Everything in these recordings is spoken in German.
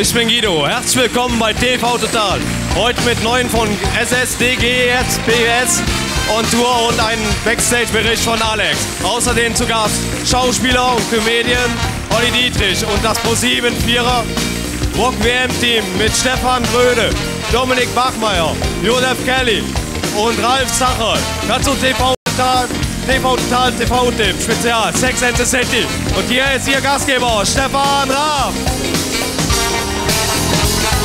ich bin Guido. Herzlich willkommen bei TV-Total. Heute mit neuen von SSDG, PS und Tour und einen Backstage-Bericht von Alex. Außerdem zu Gast Schauspieler und Comedian Olli Dittrich und das ProSieben-Vierer Rock-WM-Team mit Stefan Raab, Dominik Bachmair, Josef Kelly und Ralf Schumacher. Dazu TV-Total TV-Tipp Spezial Sex and the City. Und hier ist Ihr Gastgeber Stefan Raab.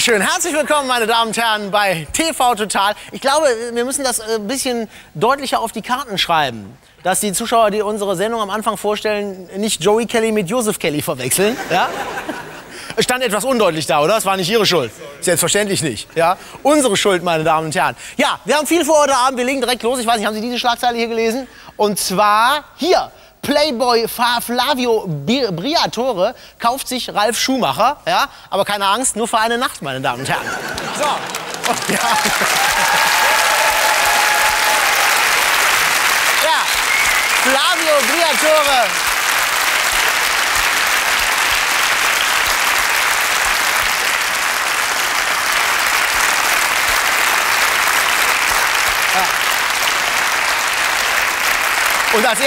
Schön. Herzlich willkommen, meine Damen und Herren, bei TV Total. Ich glaube, wir müssen das ein bisschen deutlicher auf die Karten schreiben, dass die Zuschauer, die unsere Sendung am Anfang vorstellen, nicht Joey Kelly mit Joseph Kelly verwechseln. Ja? Stand etwas undeutlich da, oder? Es war nicht Ihre Schuld. Selbstverständlich nicht. Ja? Unsere Schuld, meine Damen und Herren. Ja, wir haben viel vor heute Abend. Wir legen direkt los. Ich weiß nicht, haben Sie diese Schlagzeile hier gelesen? Und zwar hier. Playboy Flavio Briatore kauft sich Ralf Schumacher, ja, aber keine Angst, nur für eine Nacht, meine Damen und Herren. So. Oh, ja. Ja, Flavio Briatore. Ja. Und als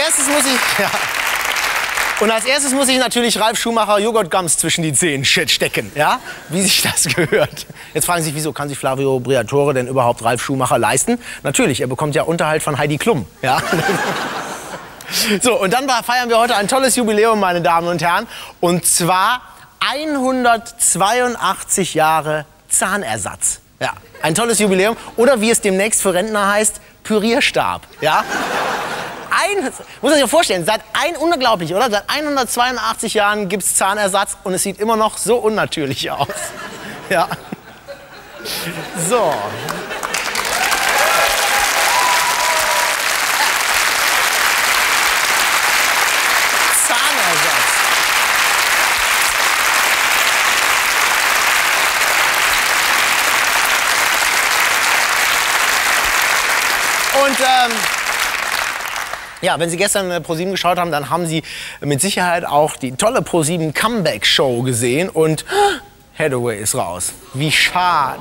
erstes muss ich natürlich Ralf Schumacher Joghurtgums zwischen die Zehen stecken, ja? Wie sich das gehört. Jetzt fragen Sie sich, wieso kann sich Flavio Briatore denn überhaupt Ralf Schumacher leisten? Natürlich, er bekommt ja Unterhalt von Heidi Klum, ja? So, und dann feiern wir heute ein tolles Jubiläum, meine Damen und Herren. Und zwar 182 Jahre Zahnersatz. Ja, ein tolles Jubiläum. Oder wie es demnächst für Rentner heißt, Pürierstab, ja? Muss man sich vorstellen, unglaublich, oder? Seit 182 Jahren gibt es Zahnersatz und es sieht immer noch so unnatürlich aus. Ja. So. Zahnersatz. Und, ja, wenn Sie gestern ProSieben geschaut haben, dann haben Sie mit Sicherheit auch die tolle ProSieben Comeback-Show gesehen und Hathaway ist raus. Wie schade.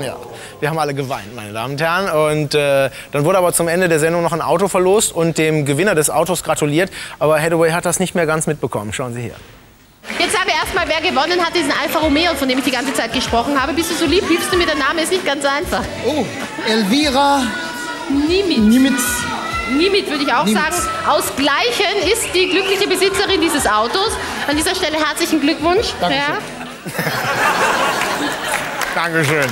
Ja, wir haben alle geweint, meine Damen und Herren. Und dann wurde aber zum Ende der Sendung noch ein Auto verlost und dem Gewinner des Autos gratuliert. Aber Hathaway hat das nicht mehr ganz mitbekommen. Schauen Sie hier. Jetzt sage erstmal, wer gewonnen hat, diesen Alfa Romeo, von dem ich die ganze Zeit gesprochen habe. Bist du so lieb? Hilfst du mir? Der Name ist nicht ganz einfach. Oh, Elvira Niemitz. Niemit würde ich auch sagen. Aus Gleichen ist die glückliche Besitzerin dieses Autos. An dieser Stelle herzlichen Glückwunsch. Dankeschön. Ja. Dankeschön.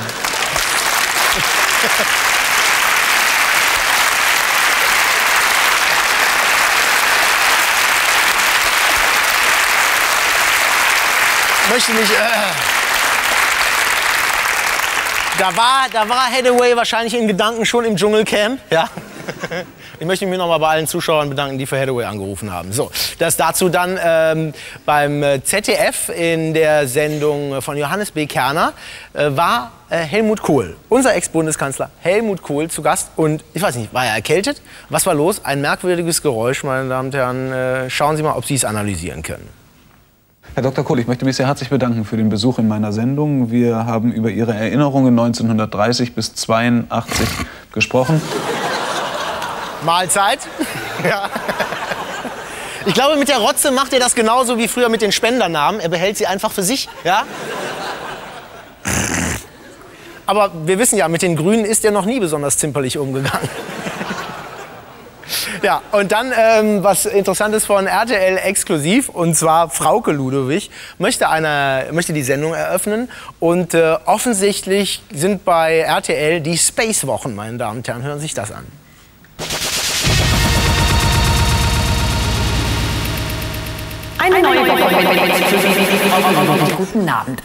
Ich möchte mich... Da war Hathaway wahrscheinlich in Gedanken schon im Dschungelcamp. Ja. Ich möchte mich nochmal bei allen Zuschauern bedanken, die für Hathaway angerufen haben. So, das dazu dann beim ZDF in der Sendung von Johannes B. Kerner war Helmut Kohl, unser Ex-Bundeskanzler Helmut Kohl zu Gast. Und ich weiß nicht, war er erkältet? Was war los? Ein merkwürdiges Geräusch, meine Damen und Herren. Schauen Sie mal, ob Sie es analysieren können. Herr Dr. Kohl, ich möchte mich sehr herzlich bedanken für den Besuch in meiner Sendung. Wir haben über Ihre Erinnerungen 1930 bis 1982 gesprochen. Mahlzeit. Ja. Ich glaube, mit der Rotze macht er das genauso wie früher mit den Spendernamen. Er behält sie einfach für sich. Ja? Aber wir wissen ja, mit den Grünen ist er noch nie besonders zimperlich umgegangen. Ja, und dann was Interessantes von RTL exklusiv, und zwar Frauke Ludowig möchte die Sendung eröffnen. Und offensichtlich sind bei RTL die Space-Wochen, meine Damen und Herren. Hören Sie sich das an. Eine neue Woche. Guten Abend.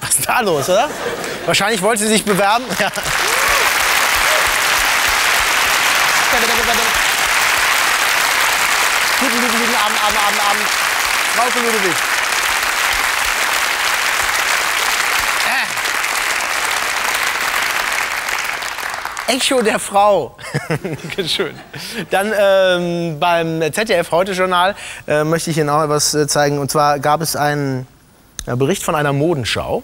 Was ist da los, oder? Wahrscheinlich wollte sie sich bewerben. Ja. Guten Abend. Frauke Ludowig. Echo der Frau. Schön. Dann beim ZDF Heute-Journal möchte ich Ihnen auch etwas zeigen. Und zwar gab es einen Bericht von einer Modenschau.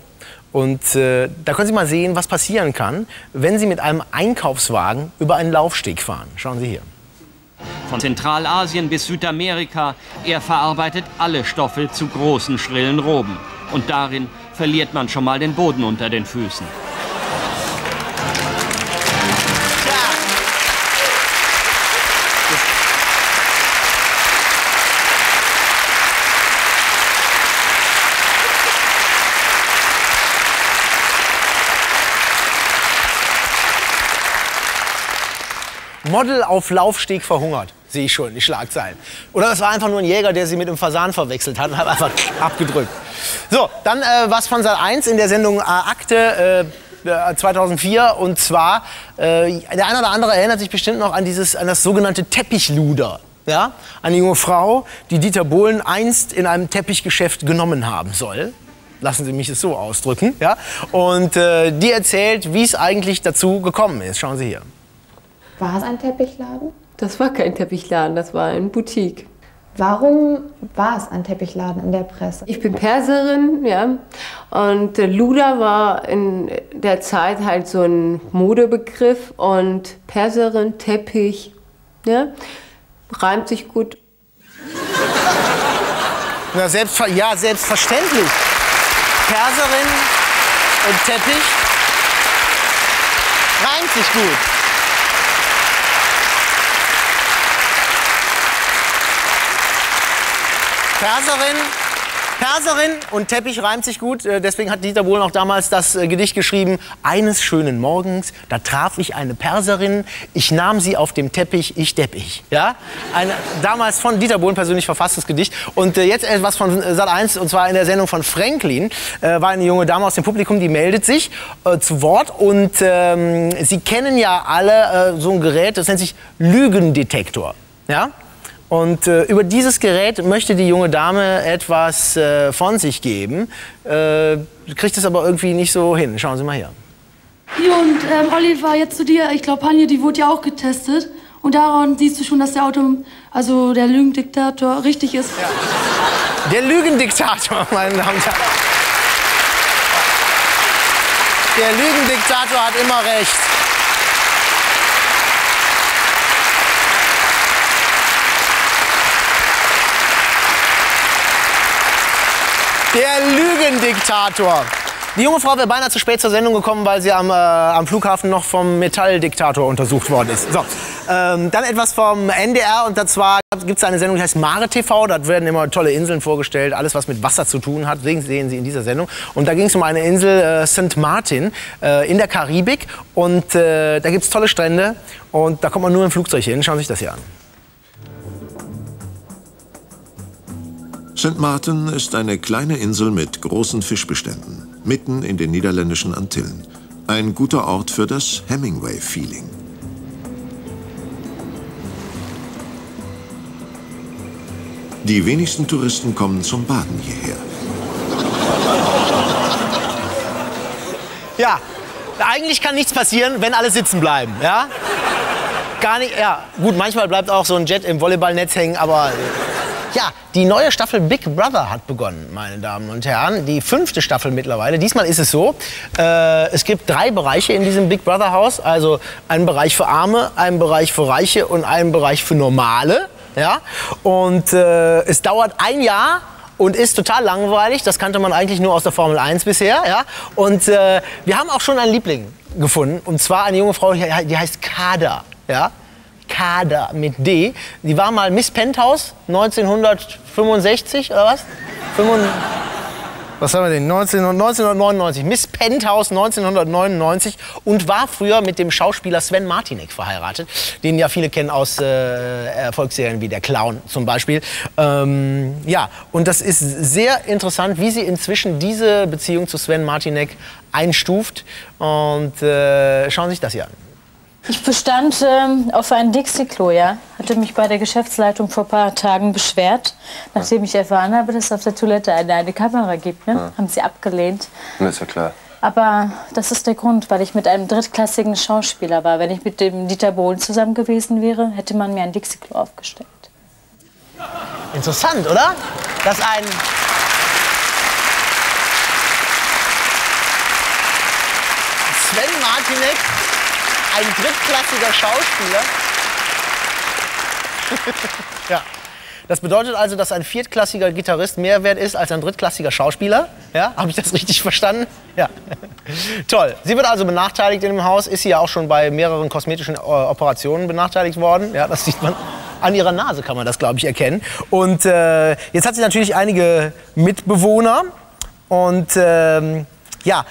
Und da können Sie mal sehen, was passieren kann, wenn Sie mit einem Einkaufswagen über einen Laufsteg fahren. Schauen Sie hier. Von Zentralasien bis Südamerika, er verarbeitet alle Stoffe zu großen, schrillen Roben. Und darin verliert man schon mal den Boden unter den Füßen. Model auf Laufsteg verhungert, sehe ich schon, die Schlagzeilen. Oder es war einfach nur ein Jäger, der sie mit einem Fasan verwechselt hat und hat einfach abgedrückt. So, dann was von Sat 1 in der Sendung Akte 2004. Und zwar, der eine oder andere erinnert sich bestimmt noch an das sogenannte Teppichluder. Ja? Eine junge Frau, die Dieter Bohlen einst in einem Teppichgeschäft genommen haben soll. Lassen Sie mich es so ausdrücken. Ja? Und die erzählt, wie es eigentlich dazu gekommen ist. Schauen Sie hier. War es ein Teppichladen? Das war kein Teppichladen, das war eine Boutique. Warum war es ein Teppichladen in der Presse? Ich bin Perserin, ja. Und Luda war in der Zeit halt so ein Modebegriff. Und Perserin, Teppich, ja, reimt sich gut. Na, ja, selbstverständlich. Perserin und Teppich reimt sich gut. Perserin und Teppich reimt sich gut. Deswegen hat Dieter Bohlen auch damals das Gedicht geschrieben. Eines schönen Morgens, da traf ich eine Perserin. Ich nahm sie auf dem Teppich, ich Teppich. Ja? Ein damals von Dieter Bohlen persönlich verfasstes Gedicht. Und jetzt etwas von Sat1, und zwar in der Sendung von Franklin. War eine junge Dame aus dem Publikum, die meldet sich zu Wort. Und Sie kennen ja alle so ein Gerät, das nennt sich Lügendetektor. Ja? Und über dieses Gerät möchte die junge Dame etwas von sich geben, kriegt es aber irgendwie nicht so hin. Schauen Sie mal hier. Hier und Olli war jetzt zu dir, ich glaube Hanje, die wurde ja auch getestet. Und daran siehst du schon, dass der der Lügendiktator richtig ist. Ja. Der Lügendiktator, meine Damen und Herren. Der Lügendiktator hat immer recht. Der Lügendiktator. Die junge Frau wäre beinahe zu spät zur Sendung gekommen, weil sie am Flughafen noch vom Metalldiktator untersucht worden ist. So. Dann etwas vom NDR, und zwar gibt es eine Sendung, die heißt Mare TV. Da werden immer tolle Inseln vorgestellt, alles was mit Wasser zu tun hat, deswegen sehen Sie in dieser Sendung. Und da ging es um eine Insel, St. Martin, in der Karibik. Und da gibt es tolle Strände und da kommt man nur im Flugzeug hin. Schauen Sie sich das hier an. St. Martin ist eine kleine Insel mit großen Fischbeständen, mitten in den niederländischen Antillen. Ein guter Ort für das Hemingway-Feeling. Die wenigsten Touristen kommen zum Baden hierher. Ja, eigentlich kann nichts passieren, wenn alle sitzen bleiben, ja? Gar nicht, ja. Gut, manchmal bleibt auch so ein Jet im Volleyballnetz hängen, aber... Ja, die neue Staffel Big Brother hat begonnen, meine Damen und Herren. Die 5. Staffel mittlerweile. Diesmal ist es so, es gibt 3 Bereiche in diesem Big Brother Haus. Also einen Bereich für Arme, einen Bereich für Reiche und einen Bereich für Normale. Ja? Und es dauert ein Jahr und ist total langweilig. Das kannte man eigentlich nur aus der Formel 1 bisher. Ja? Und wir haben auch schon einen Liebling gefunden. Und zwar eine junge Frau, die heißt Kader. Ja? Kader mit D. Die war mal Miss Penthouse 1965 oder was? Was haben wir denn? 1999. Miss Penthouse 1999 und war früher mit dem Schauspieler Sven Martinek verheiratet, den ja viele kennen aus Erfolgsserien wie Der Clown zum Beispiel. Ja, und das ist sehr interessant, wie sie inzwischen diese Beziehung zu Sven Martinek einstuft. Und schauen Sie sich das hier an. Ich bestand auf ein Dixie-Klo, ja. Hatte mich bei der Geschäftsleitung vor ein paar Tagen beschwert, nachdem ich erfahren habe, dass es auf der Toilette eine Kamera gibt. Ne? Ja. Haben sie abgelehnt. Das ist ja klar. Aber das ist der Grund, weil ich mit einem drittklassigen Schauspieler war. Wenn ich mit dem Dieter Bohlen zusammen gewesen wäre, hätte man mir ein Dixie-Klo aufgestellt. Interessant, oder? Dass ein... Sven Martinek... Ein drittklassiger Schauspieler. Ja. Das bedeutet also, dass ein viertklassiger Gitarrist mehr wert ist als ein drittklassiger Schauspieler. Ja, habe ich das richtig verstanden? Ja. Toll. Sie wird also benachteiligt in dem Haus. Ist sie ja auch schon bei mehreren kosmetischen Operationen benachteiligt worden. Ja, das sieht man. An ihrer Nase kann man das, glaube ich, erkennen. Und jetzt hat sie natürlich einige Mitbewohner. Und ja.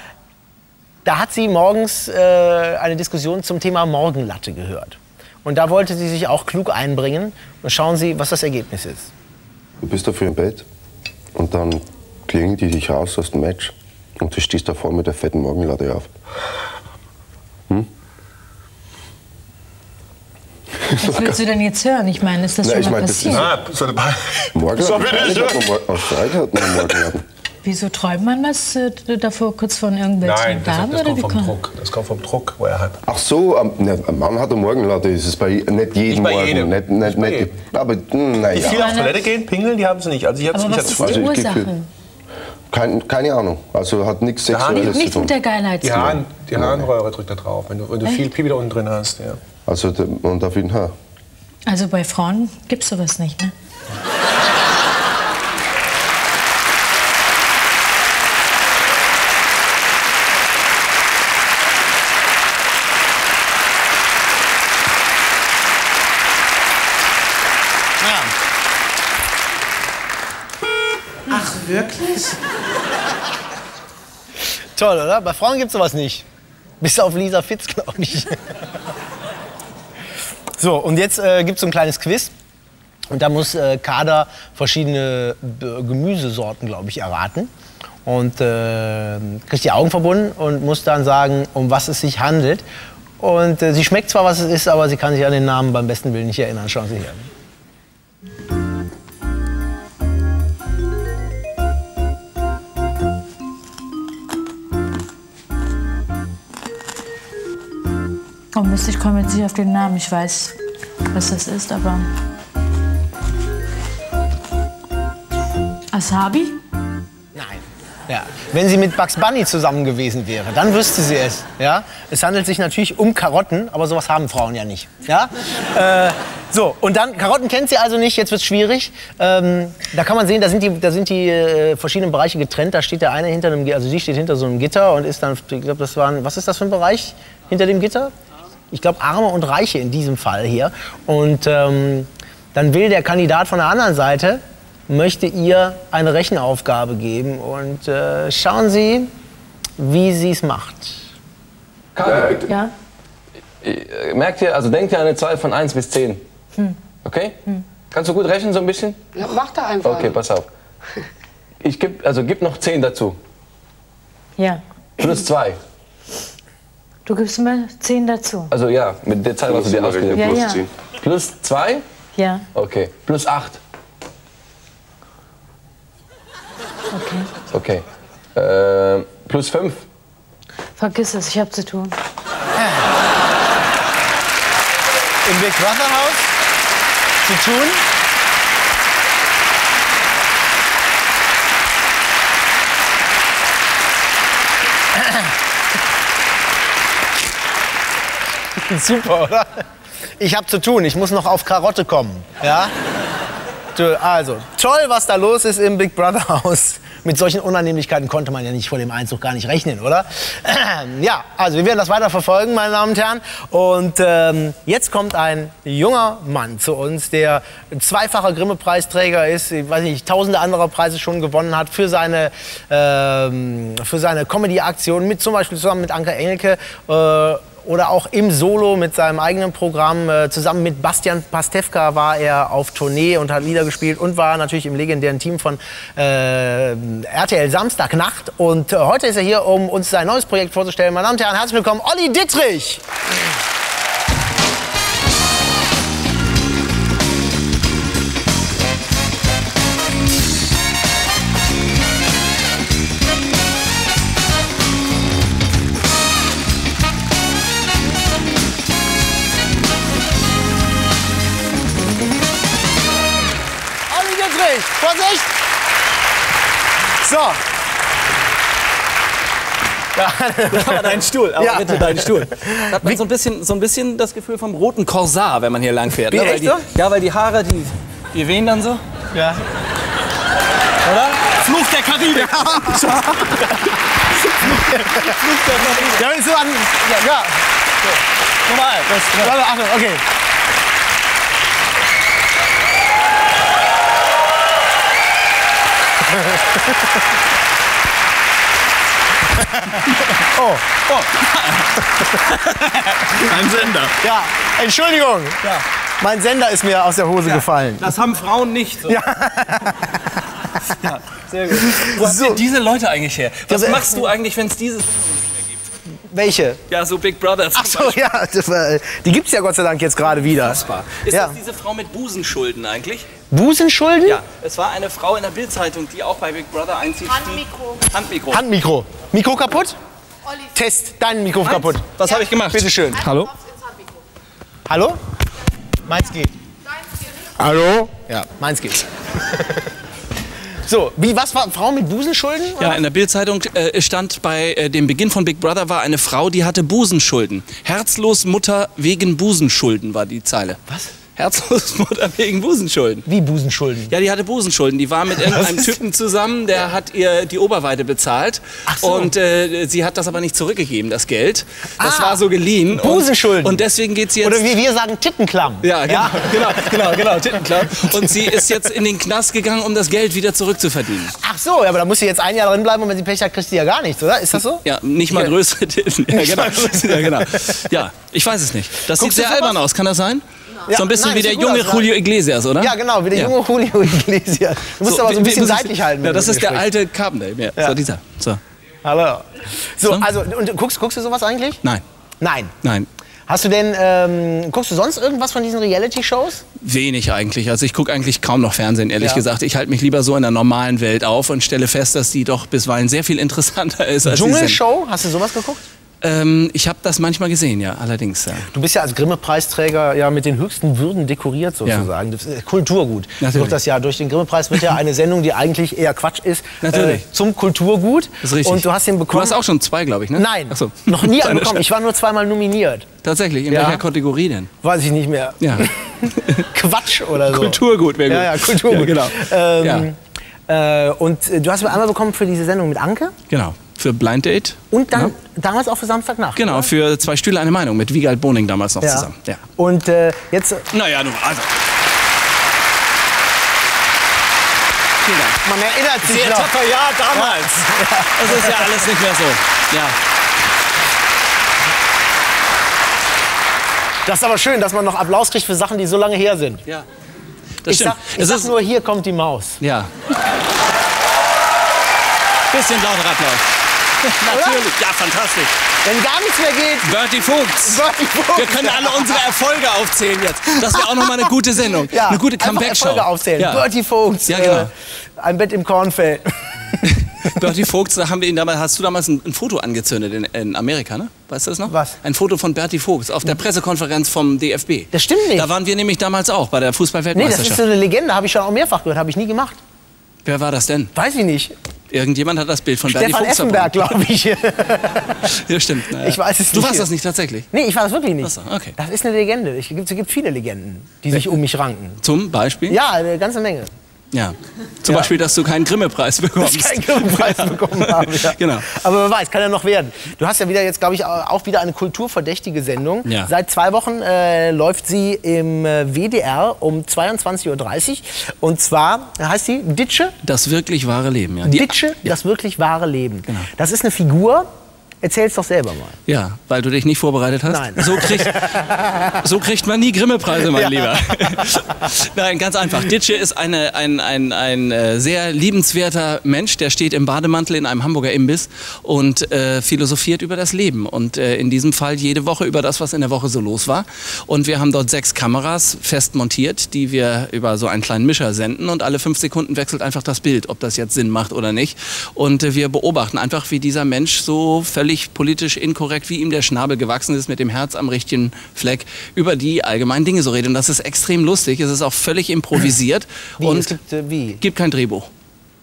Da hat sie morgens eine Diskussion zum Thema Morgenlatte gehört. Und da wollte sie sich auch klug einbringen. Und schauen Sie, was das Ergebnis ist. Du bist da früh im Bett und dann klingen die dich raus aus dem Match. Und du stehst da vorne mit der fetten Morgenlatte auf. Hm? Was willst du denn jetzt hören? Ich meine, ist das schon mal passiert? So eine Morgenlatte. Wieso träumt man das davor, kurz von irgendwelchen Damen? Nein, das kommt vom Druck. Das kommt vom Druck, wo er hat. Ach so, ein Mann hat eine Morgenlatte, ist es bei nicht jedem Morgen. Nicht aber naja. Die viel auf Toilette gehen, pingeln, die haben sie nicht. Also ich habe es Ursachen? Keine Ahnung. Also hat nichts Sexuelles zu tun. Nicht mit der Geilheit zu tun. Die Harnröhre drückt da drauf, wenn du viel Pipi da unten drin hast. Ja. Also und auf jeden Fall. Also bei Frauen gibt's sowas nicht, ne? Wirklich? Toll, oder? Bei Frauen gibt's sowas nicht. Bis auf Lisa Fitz, glaube ich. So, und jetzt gibt's so ein kleines Quiz. Und da muss Kader verschiedene Gemüsesorten, glaube ich, erraten. Und kriegt die Augen verbunden und muss dann sagen, um was es sich handelt. Und sie schmeckt zwar, was es ist, aber sie kann sich an den Namen beim besten Willen nicht erinnern. Schauen Sie hier. Oh Mist, ich komme jetzt nicht auf den Namen. Ich weiß, was das ist, aber... Asabi? Nein. Ja. Wenn sie mit Bugs Bunny zusammen gewesen wäre, dann wüsste sie es. Ja? Es handelt sich natürlich um Karotten, aber sowas haben Frauen ja nicht. Ja? So, und dann, Karotten kennt sie also nicht, jetzt wird's schwierig. Da kann man sehen, da sind die verschiedenen Bereiche getrennt. Da steht der eine hinter einem, also sie steht hinter so einem Gitter und ist dann, ich glaube, das waren, was ist das für ein Bereich hinter dem Gitter? Ich glaube, Arme und Reiche in diesem Fall hier. Und dann will der Kandidat von der anderen Seite, möchte ihr eine Rechenaufgabe geben. Und schauen Sie, wie sie es macht. Ja? Merkt ihr, also denkt ihr an eine Zahl von 1 bis 10. Okay? Kannst du gut rechnen so ein bisschen? Ja, mach da einfach. Okay, pass auf. Ich gib noch 10 dazu. Ja. Plus 2. Du gibst mir 10 dazu. Also ja, mit der Zahl, was du dir ausgedacht hast. Ja, ja. Plus 2? Ja. Okay. Plus 8. Okay. Okay. Plus 5. Vergiss es, ich hab zu tun. Im Big Brother Haus zu tun. Super, oder? Ich habe zu tun, ich muss noch auf Karotte kommen. Ja? Also, toll, was da los ist im Big Brother Haus. mit solchen Unannehmlichkeiten konnte man ja nicht vor dem Einzug gar nicht rechnen, oder? Ja, also wir werden das weiter verfolgen, meine Damen und Herren. Und jetzt kommt ein junger Mann zu uns, der zweifacher Grimme-Preisträger ist, ich weiß nicht, tausende anderer Preise schon gewonnen hat für seine Comedy-Aktion, mit zum Beispiel zusammen mit Anke Engelke. Oder auch im Solo mit seinem eigenen Programm. Zusammen mit Bastian Pastewka war er auf Tournee und hat Lieder gespielt und war natürlich im legendären Team von RTL Samstagnacht. Und heute ist er hier, um uns sein neues Projekt vorzustellen. Meine Damen und Herren, herzlich willkommen, Olli Dittrich! Vorsicht! So. Ja, dein Stuhl, aber ja, bitte dein Stuhl. Da hat man so ein bisschen das Gefühl vom roten Korsar, wenn man hier lang fährt. Ne? Weil die, so? Ja, weil die Haare, die wehen dann so. Ja. Oder? Fluch der Karibik. Ja. Fluch der Karibik. Ja, so an. Ja, ja. So. Nochmal. Das, ja. Achtung, okay. Oh, oh. Mein Sender. Ja, Entschuldigung. Ja. Mein Sender ist mir aus der Hose gefallen. Das haben Frauen nicht. So. Ja. Ja, sehr gut. Wo hast du diese Leute eigentlich her? Was machst du eigentlich, wenn es dieses... Welche? Ja, so Big Brother. Ach so, ja, das war, die gibt's ja Gott sei Dank jetzt gerade wieder. Unfassbar. Ist das diese Frau mit Busenschulden eigentlich? Busenschulden? Ja, es war eine Frau in der Bildzeitung, die auch bei Big Brother einzieht. Handmikro. Handmikro. Handmikro. Mikro kaputt? Olli. Test, dein Mikro kaputt. Was habe ich gemacht? Bitte schön. Hallo? Hallo? Meins geht. Deins geht. Hallo? Ja, meins geht. So, wie, was war Frau mit Busenschulden? Oder? Ja, in der Bildzeitung stand, bei dem Beginn von Big Brother war eine Frau, die hatte Busenschulden. Herzlos Mutter wegen Busenschulden war die Zeile. Was? Herzlos Mutter wegen Busenschulden. Wie Busenschulden? Ja, die hatte Busenschulden. Die war mit irgendeinem Typen zusammen, der hat ihr die Oberweite bezahlt. Ach so. Und sie hat das aber nicht zurückgegeben, das Geld. Das war so geliehen. Busenschulden. Und deswegen geht sie jetzt... Oder wie wir sagen, Tittenklamm. Ja, ja? Genau, Tittenklamm. Und sie ist jetzt in den Knast gegangen, um das Geld wieder zurück zu verdienen. Ach so, aber da muss sie jetzt ein Jahr drin bleiben und wenn sie Pech hat, kriegt sie ja gar nichts, oder? Ist das so? Ja, nicht mal größere Titten. Ja, genau. Ja, genau. Ja, ich weiß es nicht. Das sieht sehr albern aus, kann das sein? Ja, so ein bisschen wie der junge Julio Iglesias, oder? Ja, genau, wie der junge Julio Iglesias. Du musst aber so ein bisschen seitlich halten. Ja, das ist der alte Carpendale. Ja. Ja. So, dieser. So. Hallo. So, also, und guckst du sowas eigentlich? Nein. Nein? Nein. Hast du denn, guckst du sonst irgendwas von diesen Reality-Shows? Wenig eigentlich. Also ich gucke eigentlich kaum noch Fernsehen, ehrlich gesagt. Ich halte mich lieber so in der normalen Welt auf und stelle fest, dass die doch bisweilen sehr viel interessanter ist als die Sendung. Dschungelshow? Hast du sowas geguckt? Ich habe das manchmal gesehen, ja, allerdings. Ja. Du bist ja als Grimme-Preisträger ja mit den höchsten Würden dekoriert sozusagen. Ja. Kulturgut. Durch das Jahr. Durch den Grimme-Preis wird ja eine Sendung, die eigentlich eher Quatsch ist, zum Kulturgut. Das ist richtig. Und du hast den bekommen. Du hast auch schon zwei, glaube ich, ne? Nein, ach so, noch nie einen bekommen. Ich war nur zweimal nominiert. Tatsächlich? In welcher Kategorie denn? Weiß ich nicht mehr. Ja. Quatsch oder so. Kulturgut wäre gut. Ja, ja, Kulturgut. Ja, genau. Und du hast mir einmal bekommen für diese Sendung mit Anke? Genau. Für Blind Date. Und dann damals auch für Samstagnacht. Genau, oder? Für Zwei Stühle, eine Meinung mit Wiegald Boning damals noch zusammen. Ja. Und jetzt... Naja, nun, also... Vielen Dank. Man erinnert sich sehr tapfer, ja, damals. Ja. Das ist ja alles nicht mehr so. Ja. Das ist aber schön, dass man noch Applaus kriegt für Sachen, die so lange her sind. Ja. Das stimmt. Ich sag nur, hier kommt die Maus. Ja. Bisschen lauter Applaus. Natürlich, ja, fantastisch. Wenn gar nichts mehr geht. Berti Vogts. Wir können alle unsere Erfolge aufzählen jetzt. Das wäre auch noch mal eine gute Sendung. Ja, eine gute Comeback-Show. Erfolge aufzählen. Ja. Berti Vogts. Ja, genau. Ein Bett im Kornfeld. Berti Vogts, da haben wir ihn damals, hast du damals ein Foto angezündet in Amerika, ne? Weißt du das noch? Was? Ein Foto von Berti Vogts auf der Pressekonferenz vom DFB. Das stimmt nicht. Da waren wir nämlich damals auch bei der Fußball-Weltmeisterschaft. Nee, das ist so eine Legende, habe ich schon auch mehrfach gehört, habe ich nie gemacht. Wer war das denn? Weiß ich nicht. Irgendjemand hat das Bild von Berti Vogts verbrannt, glaube ich. Ja, stimmt. Naja. Ich weiß es nicht. Du warst das nicht tatsächlich? Nee, ich war das wirklich nicht. Ach so, okay. Das ist eine Legende. Es gibt viele Legenden, die sich um mich ranken. Zum Beispiel? Ja, eine ganze Menge. Ja, zum Beispiel, dass du keinen Grimme-Preis bekommst. Dass ich keinen Grimme-Preis bekommen habe, ja. Genau. Aber wer weiß, kann ja noch werden. Du hast ja wieder jetzt, glaube ich, auch wieder eine kulturverdächtige Sendung. Ja. Seit 2 Wochen läuft sie im WDR um 22:30 Uhr. Und zwar heißt sie Ditsche. Das wirklich wahre Leben, ja. Ditsche, das wirklich wahre Leben. Genau. Das ist eine Figur. Erzähl's doch selber mal. Ja, weil du dich nicht vorbereitet hast. Nein. So kriegt man nie Grimme-Preise, mein Lieber. Nein, ganz einfach. Ditsche ist ein sehr liebenswerter Mensch, der steht im Bademantel in einem Hamburger Imbiss und philosophiert über das Leben. Und in diesem Fall jede Woche über das, was in der Woche so los war. Und wir haben dort 6 Kameras fest montiert, die wir über so einen kleinen Mischer senden. Und alle 5 Sekunden wechselt einfach das Bild, ob das jetzt Sinn macht oder nicht. Und wir beobachten einfach, wie dieser Mensch so völlig politisch inkorrekt, wie ihm der Schnabel gewachsen ist, mit dem Herz am richtigen Fleck, über die allgemeinen Dinge so redet. Und das ist extrem lustig. Es ist auch völlig improvisiert. Wie? Und gibt kein Drehbuch.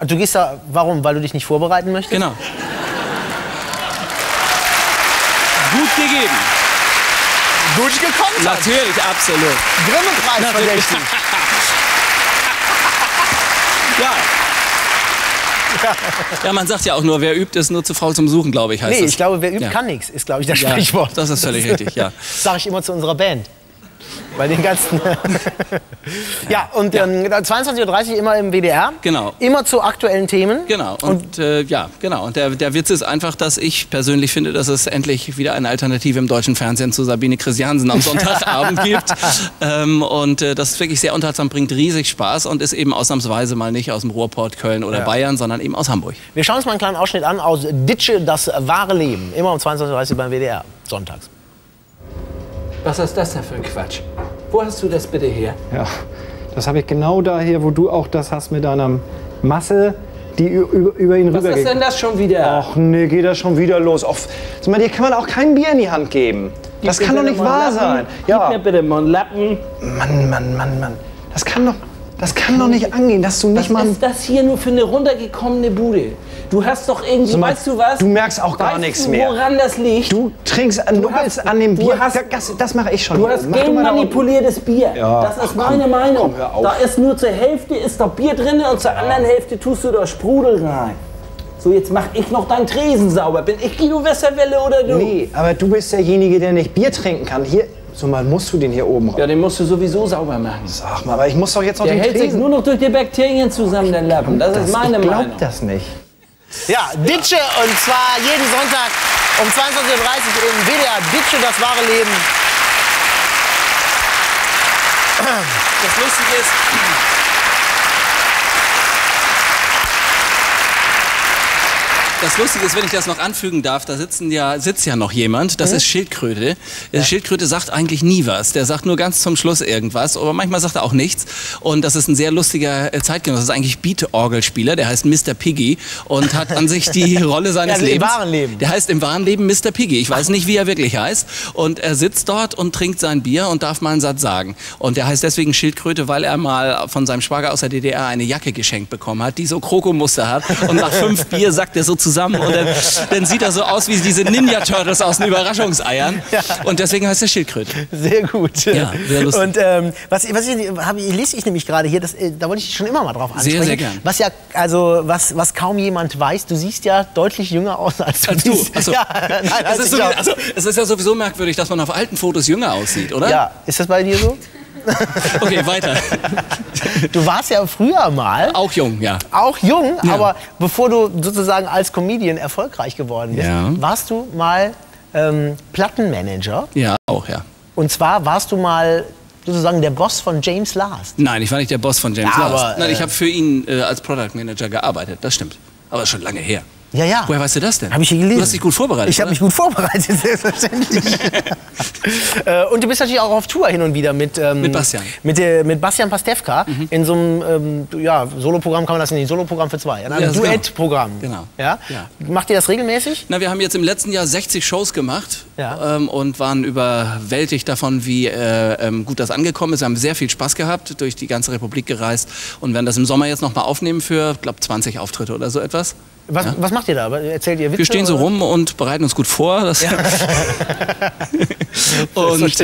Du gehst da, warum? Weil du dich nicht vorbereiten möchtest? Genau. Gut gegeben. Gut gekommen. Natürlich, absolut. Grimme-Preis verdächtig. Ja. Ja, man sagt ja auch nur, wer übt, ist nur zu faul zum Suchen, glaube ich, heißt es. Nee, ich glaube, wer übt, kann nichts, ist, glaube ich, das Sprichwort. Das ist völlig richtig, ja. Das sage ich immer zu unserer Band. Bei den ganzen... Ja, und 22:30 Uhr immer im WDR. Genau. Immer zu aktuellen Themen. Genau. Und ja, genau. Und der Witz ist einfach, dass ich persönlich finde, dass es endlich wieder eine Alternative im deutschen Fernsehen zu Sabine Christiansen am Sonntagabend gibt. Das ist wirklich sehr unterhaltsam, bringt riesig Spaß und ist eben ausnahmsweise mal nicht aus dem Ruhrpott, Köln oder Bayern, sondern eben aus Hamburg. Wir schauen uns mal einen kleinen Ausschnitt an aus Ditsche, das wahre Leben. Immer um 22:30 Uhr beim WDR. Sonntags. Was ist das denn für ein Quatsch? Wo hast du das bitte her? Ja, das habe ich genau daher, wo du auch das hast mit deiner Masse, die über ihn rübergeht. Was ist denn das schon wieder? Ach nee, geht das schon wieder los. Sag mal, dir kann man auch kein Bier in die Hand geben. Gib das kann doch nicht wahr sein. Ja. Gib mir bitte mal einen Lappen. Mann, Mann, Mann, Mann. Das kann doch nicht angehen, dass du nicht mal... Was ist das hier nur für eine runtergekommene Bude? Du hast doch irgendwie, so, weißt du was? Du merkst auch gar nichts mehr. Woran das liegt? Du trinkst an dem Bier. Das mache ich schon. Du hast genmanipuliertes Bier. Ja. Das ist meine Meinung. Komm, hör auf. Da ist nur zur Hälfte ist da Bier drin und zur anderen Hälfte tust du da Sprudel rein. So, jetzt mach ich noch deinen Tresen sauber. Bin ich Guido Westerwelle oder du? Nee, aber du bist derjenige, der nicht Bier trinken kann. Hier... So, mal musst du den hier oben raus. Ja, den musst du sowieso sauber machen. Sag mal, aber ich muss doch jetzt noch den Tresen... Der hält sich nur noch durch die Bakterien zusammen, den Lappen. Das ist meine Meinung. Ich glaub das nicht. Ja, Ditsche, und zwar jeden Sonntag um 22:30 Uhr im WDR. Ditsche, das wahre Leben. Das Lustige ist... Das Lustige ist, wenn ich das noch anfügen darf, da sitzt ja noch jemand, das ist Schildkröte. Ja. Schildkröte sagt eigentlich nie was, der sagt nur ganz zum Schluss irgendwas, aber manchmal sagt er auch nichts. Und das ist ein sehr lustiger Zeitgenosse, das ist eigentlich Beat-Orgelspieler, der heißt Mr. Piggy und hat an sich die Rolle seines Lebens. Im wahren Leben. Der heißt im wahren Leben Mr. Piggy, ich weiß nicht, wie er wirklich heißt. Und er sitzt dort und trinkt sein Bier und darf mal einen Satz sagen. Und der heißt deswegen Schildkröte, weil er mal von seinem Schwager aus der DDR eine Jacke geschenkt bekommen hat, die so Krokomuster hat. Und nach 5 Bier sagt er so zusammen und dann sieht er so aus wie diese Ninja-Turtles aus den Überraschungseiern. Ja. Und deswegen heißt er Schildkröte. Sehr gut. Ja, sehr lustig. Und was lese ich nämlich gerade hier, da wollte ich schon immer mal drauf ansprechen. Sehr, sehr gern. Was ja, also, was kaum jemand weiß, du siehst ja deutlich jünger aus als du. Achso. Ja, nein, es ist ja sowieso merkwürdig, dass man auf alten Fotos jünger aussieht, oder? Ja, ist das bei dir so? Okay, weiter. Du warst ja früher mal... Auch jung, ja. Auch jung, ja. Aber bevor du sozusagen als Comedian erfolgreich geworden bist, warst du mal Plattenmanager. Ja, auch, ja. Und zwar warst du mal... sozusagen der Boss von James Last. Nein, ich war nicht der Boss von James Last. Aber, nein, ich habe für ihn als Product Manager gearbeitet, das stimmt. Aber schon lange her. Ja, ja. Woher weißt du das denn? Habe ich hier gelesen. Du hast dich gut vorbereitet. Ich habe mich gut vorbereitet, selbstverständlich. Und du bist natürlich auch auf Tour hin und wieder mit Bastian Pastewka in so einem Soloprogramm, kann man das nennen, Soloprogramm für zwei, in einem Duettprogramm. Genau. Ja? Ja. Macht ihr das regelmäßig? Na, wir haben jetzt im letzten Jahr 60 Shows gemacht und waren überwältigt davon, wie gut das angekommen ist. Wir haben sehr viel Spaß gehabt, durch die ganze Republik gereist und werden das im Sommer jetzt noch mal aufnehmen für, glaube 20 Auftritte oder so etwas. Was, ja? Was macht ihr da? Erzählt ihr Witze? Wir stehen so rum und bereiten uns gut vor. Das ja. Und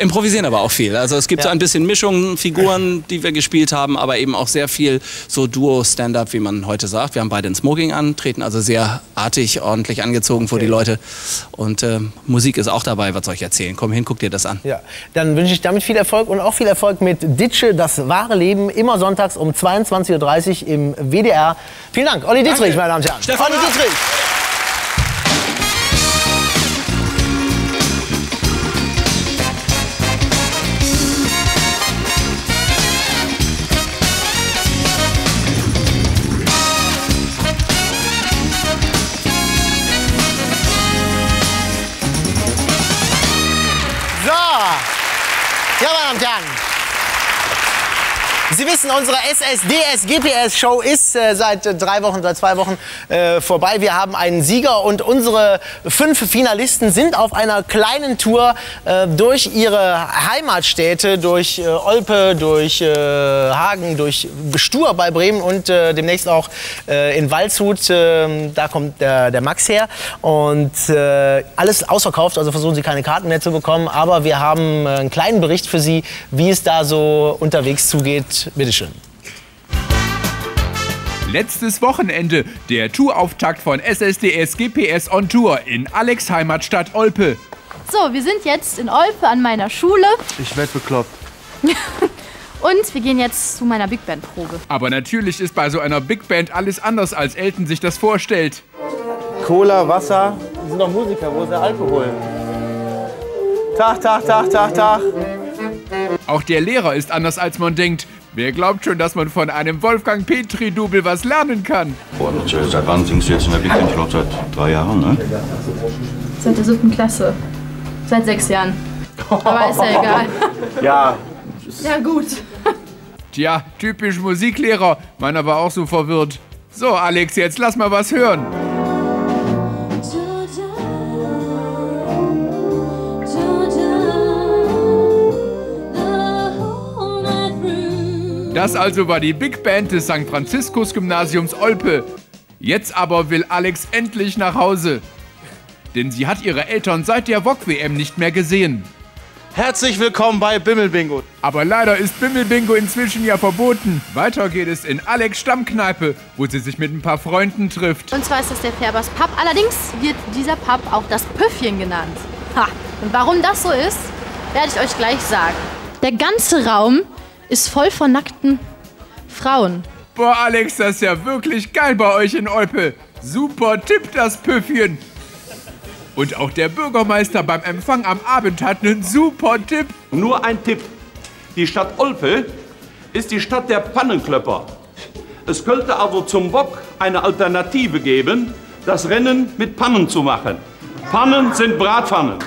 improvisieren aber auch viel. Also es gibt ja. so ein bisschen Mischungen, Figuren, die wir gespielt haben, aber eben auch sehr viel so Duo-Stand-Up, wie man heute sagt. Wir haben beide ein Smoking an, treten also sehr artig, ordentlich angezogen vor die Leute. Und Musik ist auch dabei, was soll ich erzählen? Komm hin, guck dir das an. Ja. Dann wünsche ich damit viel Erfolg und auch viel Erfolg mit Ditsche, das wahre Leben, immer sonntags um 22:30 Uhr im WDR. Vielen Dank, Olli Dittrich, meine Damen und Herren. Stefan Raab. Sie wissen, unsere SSDS-GPS-Show ist seit zwei Wochen vorbei. Wir haben einen Sieger und unsere 5 Finalisten sind auf einer kleinen Tour durch ihre Heimatstädte, durch Olpe, durch Hagen, durch Stur bei Bremen und demnächst auch in Waldshut. Da kommt der Max her und alles ausverkauft, also versuchen Sie keine Karten mehr zu bekommen. Aber wir haben einen kleinen Bericht für Sie, wie es da so unterwegs zugeht. Bitte schön. Letztes Wochenende, der Tourauftakt von SSDS GPS on Tour in Alex Heimatstadt Olpe. So, wir sind jetzt in Olpe an meiner Schule. Ich werd bekloppt. Und wir gehen jetzt zu meiner Big Band Probe. Aber natürlich ist bei so einer Big Band alles anders, als Elton sich das vorstellt. Cola, Wasser. Die sind doch Musiker, wo ist der Alkohol? Tag, Tag, Tag, Tag, Tag. Auch der Lehrer ist anders, als man denkt. Wer glaubt schon, dass man von einem Wolfgang Petri-Double was lernen kann? Boah, seit wann singst du jetzt in der Big Band? Ich glaube, seit 3 Jahren, ne? Seit der 7. Klasse. Seit 6 Jahren. Aber ist ja egal. Ja. Ja, gut. Tja, typisch Musiklehrer. Meiner war auch so verwirrt. So, Alex, jetzt lass mal was hören. Das also war die Big Band des St. Franziskus-Gymnasiums Olpe. Jetzt aber will Alex endlich nach Hause. Denn sie hat ihre Eltern seit der VOG-WM nicht mehr gesehen. Herzlich willkommen bei Bimmelbingo. Aber leider ist Bimmelbingo inzwischen ja verboten. Weiter geht es in Alex' Stammkneipe, wo sie sich mit ein paar Freunden trifft. Und zwar ist das der Färbers Pub. Allerdings wird dieser Pub auch das Püffchen genannt. Ha! Und warum das so ist, werde ich euch gleich sagen. Der ganze Raum ist voll von nackten Frauen. Boah, Alex, das ist ja wirklich geil bei euch in Olpe. Super Tipp, das Püffchen. Und auch der Bürgermeister beim Empfang am Abend hat einen super Tipp. Nur ein Tipp. Die Stadt Olpe ist die Stadt der Pannenklöpper. Es könnte also zum VOG eine Alternative geben, das Rennen mit Pannen zu machen. Pannen sind Bratpfannen.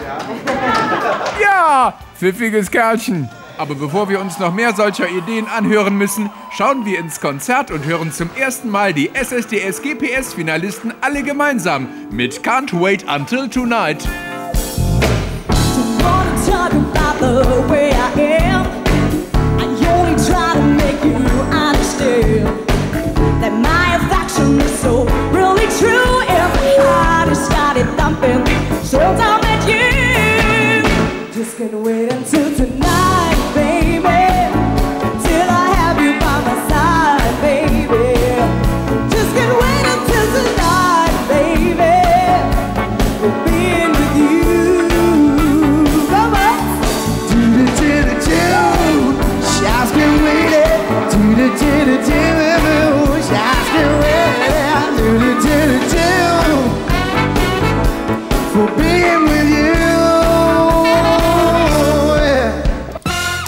Ja, pfiffiges Kerlchen. Aber bevor wir uns noch mehr solcher Ideen anhören müssen, schauen wir ins Konzert und hören zum ersten Mal die SSDS-GPS-Finalisten alle gemeinsam mit Can't Wait Until Tonight. Just gonna wait until tonight, baby, till I have you by my side, baby. Just gonna wait until tonight, baby, for being with you. Come on. Do-do-do-do-do, just gonna wait it. Do-do-do-do-do, just gonna wait it. Do-do-do-do-do, for being with you.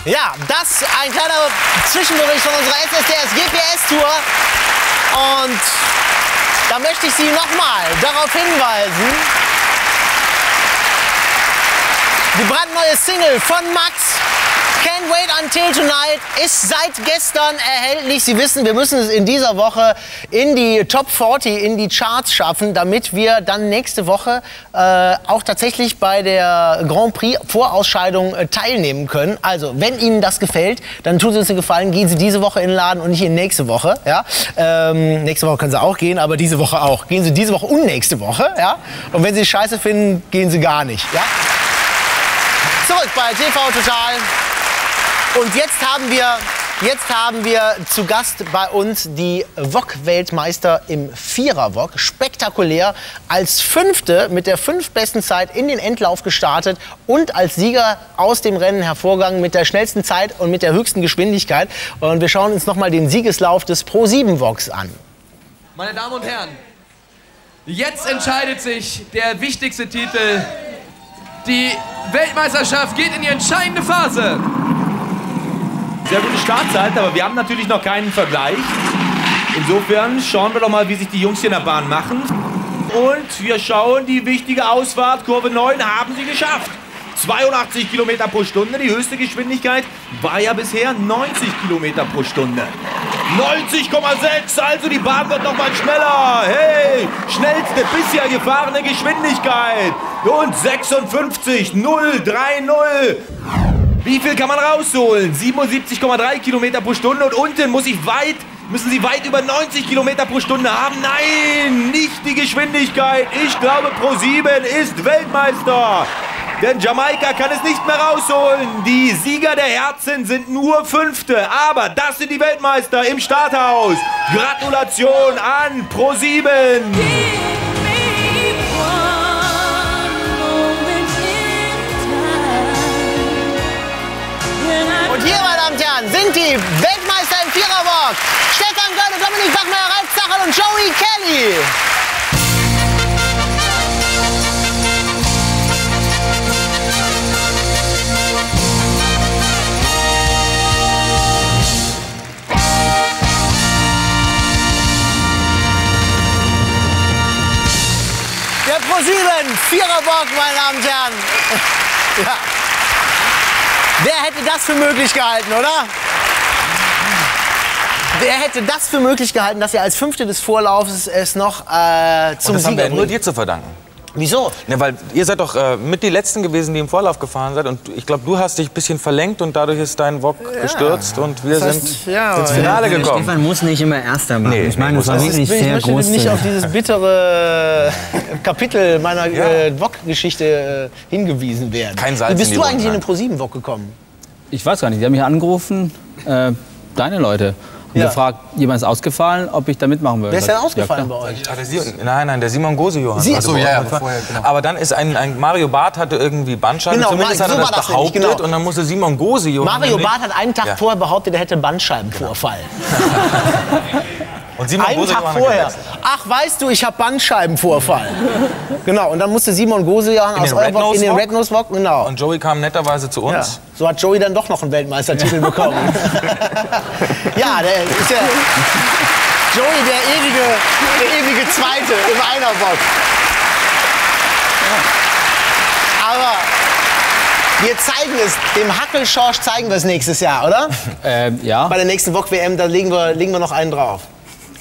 Ja, das ist ein kleiner Zwischenbericht von unserer SSDS-GPS-Tour. Und da möchte ich Sie nochmal darauf hinweisen. Die brandneue Single von Max, Can't Wait Until Tonight ist seit gestern erhältlich. Sie wissen, wir müssen es in dieser Woche in die Top 40, in die Charts schaffen, damit wir dann nächste Woche auch tatsächlich bei der Grand Prix Vorausscheidung teilnehmen können. Also, wenn Ihnen das gefällt, dann tut es uns einen Gefallen, gehen Sie diese Woche in den Laden und nicht in nächste Woche. Ja? Nächste Woche können Sie auch gehen, aber diese Woche auch. Gehen Sie diese Woche und nächste Woche. Ja? Und wenn Sie Scheiße finden, gehen Sie gar nicht. Ja? Zurück bei TV-Total. Und jetzt haben wir zu Gast bei uns die Wok-Weltmeister im Vierer-Wok. Spektakulär. Als Fünfte mit der fünftbesten Zeit in den Endlauf gestartet und als Sieger aus dem Rennen hervorgegangen mit der schnellsten Zeit und mit der höchsten Geschwindigkeit. Und wir schauen uns nochmal den Siegeslauf des ProSieben-Woks an. Meine Damen und Herren, jetzt entscheidet sich der wichtigste Titel. Die Weltmeisterschaft geht in die entscheidende Phase. Sehr gute Startzeit, aber wir haben natürlich noch keinen Vergleich. Insofern schauen wir doch mal, wie sich die Jungs hier in der Bahn machen. Und wir schauen die wichtige Ausfahrt. Kurve 9 haben sie geschafft. 82 Kilometer pro Stunde. Die höchste Geschwindigkeit war ja bisher 90 Kilometer pro Stunde. 90,6, also die Bahn wird noch mal schneller. Hey, schnellste bisher gefahrene Geschwindigkeit. Und 56,030. Wie viel kann man rausholen? 77,3 Kilometer pro Stunde und unten müssen sie weit über 90 Kilometer pro Stunde haben. Nein, nicht die Geschwindigkeit. Ich glaube, ProSieben ist Weltmeister. Denn Jamaika kann es nicht mehr rausholen. Die Sieger der Herzen sind nur Fünfte. Aber das sind die Weltmeister im Starthaus. Gratulation an ProSieben. Sind die Weltmeister im Viererwok Stefan Raab, Dominik Bachmair, Ralf Schumacher und Joey Kelly. Der ProSieben Viererwok, meine Damen und Herren. Ja. Wer hätte das für möglich gehalten, oder? Wer hätte das für möglich gehalten, dass ihr als Fünfte des Vorlaufs es noch zum Sieger bringt? Und das haben wir nur dir zu verdanken. Wieso? Ja, weil ihr seid doch mit die Letzten gewesen, die im Vorlauf gefahren seid. Und ich glaube, du hast dich ein bisschen verlenkt und dadurch ist dein Wok gestürzt. Und wir sind ins Finale gekommen. Stefan muss nicht immer Erster machen. Nee, ich meine, das war wirklich sehr groß. Ich möchte nicht auf dieses bittere Kapitel meiner Wok-Geschichte hingewiesen werden. Kein Salz. Wie bist du eigentlich in den ProSieben-Wok gekommen? Ich weiß gar nicht. Die haben mich angerufen, deine Leute. Und gefragt, jemand ist ausgefallen, ob ich da mitmachen würde. Wer ist denn ausgefallen bei euch? Ah, der Simon Gose-Johann. So, vorher, genau. Aber dann ist ein Mario Barth hatte irgendwie Bandscheiben, zumindest hat er das behauptet. Genau. Und dann musste Simon Gose-Johann... Mario Barth hat einen Tag vorher behauptet, er hätte Bandscheibenvorfall. Genau. Und Simon einen Tag vorher. Ach, weißt du, ich habe Bandscheibenvorfall. Genau, und dann musste Simon Gose-Johann aus Oldenburg in den Red Nose Walk. Genau. Und Joey kam netterweise zu uns. Ja. So hat Joey dann doch noch einen Weltmeistertitel bekommen. Ja, der ist ja Joey, der ewige Zweite im Einerbock. Aber... wir zeigen es, dem Hackelschorsch zeigen wir es nächstes Jahr, oder? Ja. Bei der nächsten Wok-WM, da legen wir noch einen drauf.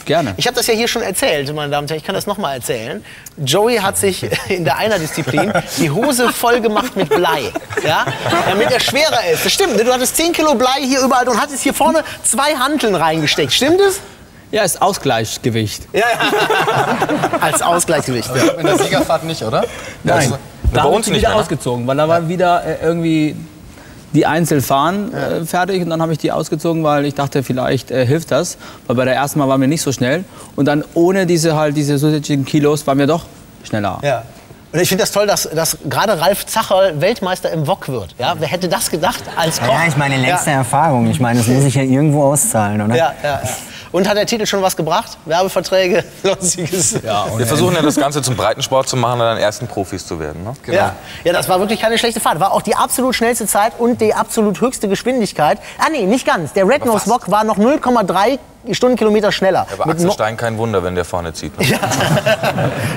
Gerne. Ich habe das ja hier schon erzählt, meine Damen und Herren, ich kann das noch mal erzählen. Joey hat sich in der Einerdisziplin die Hose voll gemacht mit Blei, ja? Damit er schwerer ist. Das stimmt, du hattest 10 Kilo Blei hier überall und hattest hier vorne 2 Hanteln reingesteckt, stimmt es? Ja, ist Ausgleichsgewicht. Ja, ja. Als Ausgleichsgewicht, ja. In der Siegerfahrt nicht, oder? Nein. Da bei uns nicht wieder mehr, ausgezogen, weil da war wieder irgendwie die Einzelfahren fertig und dann habe ich die ausgezogen, weil ich dachte, vielleicht hilft das, weil bei der ersten Mal waren wir nicht so schnell und dann ohne diese zusätzlichen Kilos waren wir doch schneller. Ja. Und ich finde das toll, dass gerade Ralf Zacherl Weltmeister im Wok wird. Ja? Wer hätte das gedacht als Koch? Ja, ich meine, längste Erfahrung. Ich meine, das muss ich ja irgendwo auszahlen, oder? Ja, ja, ja. Und hat der Titel schon was gebracht? Werbeverträge, sonstiges. Ja, wir versuchen ja das Ganze zum Breitensport zu machen und dann ersten Profis zu werden. Ne? Genau. Ja. Ja, das war wirklich keine schlechte Fahrt. War auch die absolut schnellste Zeit und die absolut höchste Geschwindigkeit. Ah nee, nicht ganz. Der Red Nose Wok war noch 0,3 Stundenkilometer schneller. Aber Axel Stein, kein Wunder, wenn der vorne zieht. Ne? Ja.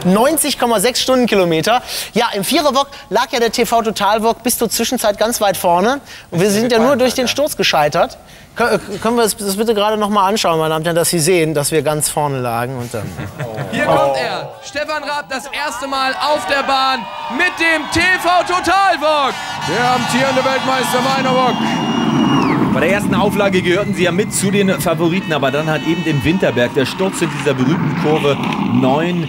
90,6 Stundenkilometer. Ja, im Vierer-Wok lag ja der TV-Total-Wok bis zur Zwischenzeit ganz weit vorne. Und wir sind ja nur durch den Sturz gescheitert. Können wir das bitte gerade noch mal anschauen, meine Damen und Herren, dass Sie sehen, dass wir ganz vorne lagen. Und dann hier kommt er, Stefan Raab, das erste Mal auf der Bahn mit dem TV-Total-Wok. Der amtierende Weltmeister Meiner Wok. Bei der ersten Auflage gehörten sie ja mit zu den Favoriten, aber dann hat eben im Winterberg der Sturz in dieser berühmten Kurve 9,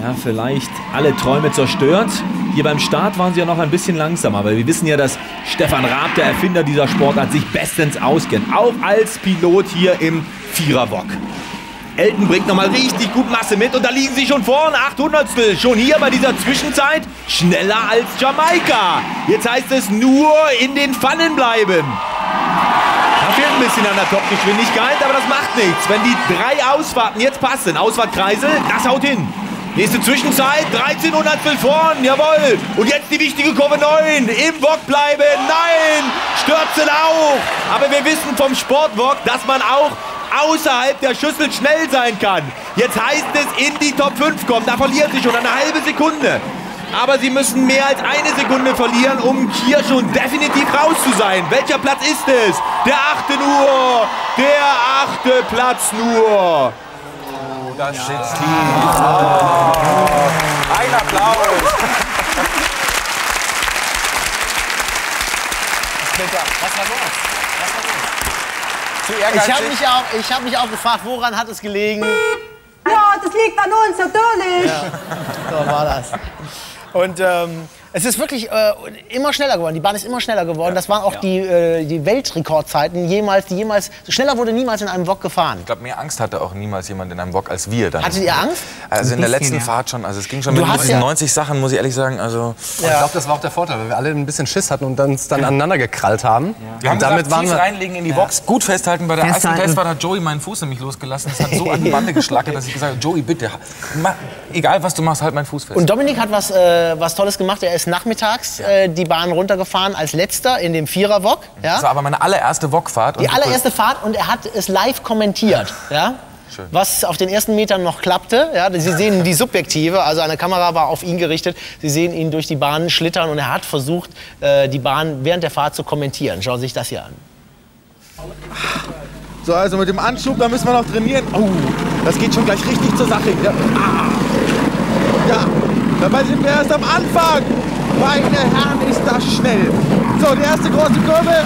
ja vielleicht alle Träume zerstört. Hier beim Start waren sie ja noch ein bisschen langsamer, weil wir wissen ja, dass Stefan Raab, der Erfinder dieser Sportart, sich bestens auskennt. Auch als Pilot hier im Vierer-Wok. Elton bringt nochmal richtig gut Masse mit und da liegen sie schon vorne, 800stel. Schon hier bei dieser Zwischenzeit schneller als Jamaika. Jetzt heißt es nur in den Pfannen bleiben. Da fehlt ein bisschen an der Topgeschwindigkeit, aber das macht nichts. Wenn die drei Ausfahrten jetzt passen, Ausfahrtkreisel, das haut hin. Nächste Zwischenzeit, 1300stel vorn, jawohl. Und jetzt die wichtige Kurve 9, im Wok bleiben, nein, Stürzel auch. Aber wir wissen vom Sportwok, dass man auch außerhalb der Schüssel schnell sein kann. Jetzt heißt es, in die Top 5 kommen, da verlieren sie schon eine halbe Sekunde. Aber sie müssen mehr als eine Sekunde verlieren, um hier schon definitiv raus zu sein. Welcher Platz ist es? Der achte nur. Der achte Platz nur. Oh, das sitzt tief. Oh. Ein Applaus. Was war los? Ich habe mich auch gefragt, woran hat es gelegen? Ja, das liegt an uns, natürlich. Ja, so war das. Und es ist wirklich immer schneller geworden. Die Bahn ist immer schneller geworden. Ja, das waren auch die Weltrekordzeiten jemals, die jemals. Schneller wurde niemals in einem Wok gefahren. Ich glaube, mehr Angst hatte auch niemals jemand in einem Wok als wir dann. Hattet ihr Angst? Also in der letzten Fahrt schon. Also es ging schon mit 90 Sachen, muss ich ehrlich sagen. Also ja. Ich glaube, das war auch der Vorteil, weil wir alle ein bisschen Schiss hatten und uns dann aneinander gekrallt haben. Ja. Wir haben damit gesagt, tief reinlegen in die Box, gut festhalten. Bei der ersten Testfahrt hat Joey meinen Fuß nämlich losgelassen. Das hat so an die Wand geschlackert, dass ich gesagt habe, Joey, bitte, egal was du machst, halt meinen Fuß fest. Und Dominik hat was Tolles gemacht. Er ist nachmittags die Bahn runtergefahren als letzter in dem Vierer-Wok. Ja? Das war aber meine allererste Wokfahrt. Die allererste Fahrt und er hat es live kommentiert. Ja? Schön. Was auf den ersten Metern noch klappte. Ja? Sie sehen die Subjektive, also eine Kamera war auf ihn gerichtet. Sie sehen ihn durch die Bahn schlittern und er hat versucht, die Bahn während der Fahrt zu kommentieren. Schauen Sie sich das hier an. So, also mit dem Anschub, da müssen wir noch trainieren. Oh, das geht schon gleich richtig zur Sache. Ja. Ja. Dabei sind wir erst am Anfang. Meine Herren, ist das schnell. So, die erste große Kurve.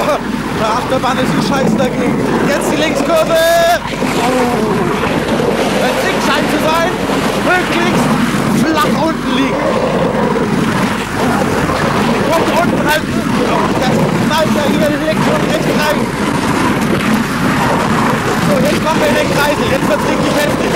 Ach, der Achterbahn ist ein Scheiß dagegen. Jetzt die Linkskurve. Wenn links scheint zu sein, möglichst flach unten liegen. Und unten halten. Das knallt ja hier links und rechts rein. So, jetzt kommen wir in den Kreisel. Jetzt wird es richtig heftig.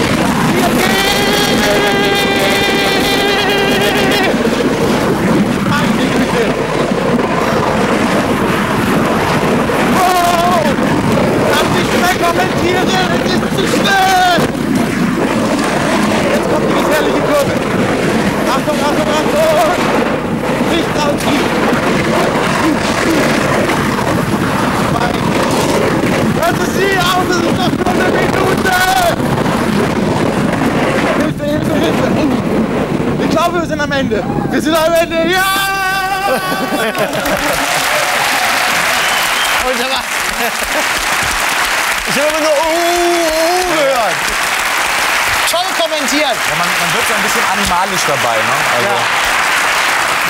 Wir sind am Ende, ja! Und da war's. Ich habe nur gehört. Toll kommentiert. Ja, man wird so ein bisschen animalisch dabei, ne? Also. Ja.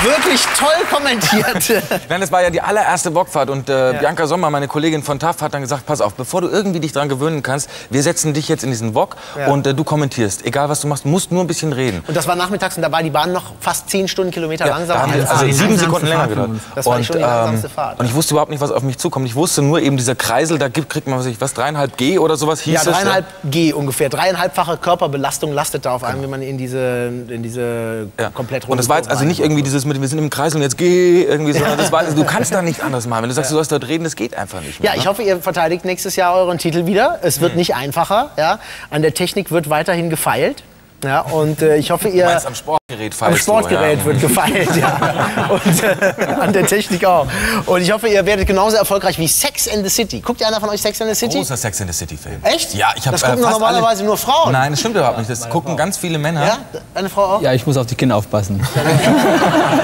Wirklich toll kommentiert. Nein, das war ja die allererste Wokfahrt und Bianca Sommer, meine Kollegin von TAF, hat dann gesagt, pass auf, bevor du irgendwie dich dran gewöhnen kannst, wir setzen dich jetzt in diesen Wok und du kommentierst. Egal was du machst, musst nur ein bisschen reden. Und das war nachmittags und da war die Bahn noch fast 10 Stundenkilometer langsamer. Also 7 Sekunden länger gedauert. Das war schon die langsamste Fahrt. Und ich wusste überhaupt nicht, was auf mich zukommt. Ich wusste nur eben dieser Kreisel, da kriegt man was 3,5G oder sowas hieß es. Ja, 3,5G ungefähr. 3,5-fache Körperbelastung lastet da auf einem, wenn man in diese komplett runde. Und das war jetzt also nicht irgendwie dieses mit, wir sind im Kreis und jetzt geh irgendwie so. Das war, du kannst da nicht anders machen. Wenn du sagst, du sollst dort reden, das geht einfach nicht mehr. Ja, ich hoffe, ihr verteidigt nächstes Jahr euren Titel wieder. Es wird nicht einfacher. Ja. An der Technik wird weiterhin gefeilt. Ja, und ich hoffe, ihr... Du meinst, am Sportgerät feilst. Am Sportgerät wird gefeilt, ja. Und an der Technik auch. Und ich hoffe, ihr werdet genauso erfolgreich wie Sex and the City. Guckt einer von euch Sex and the City? Großer Sex and the City-Film. Echt? Ja, ich habe normalerweise alle... nur Frauen. Nein, das stimmt überhaupt nicht. Das gucken ganz viele Männer. Ja? Deine Frau auch? Ja, ich muss auf die Kinder aufpassen.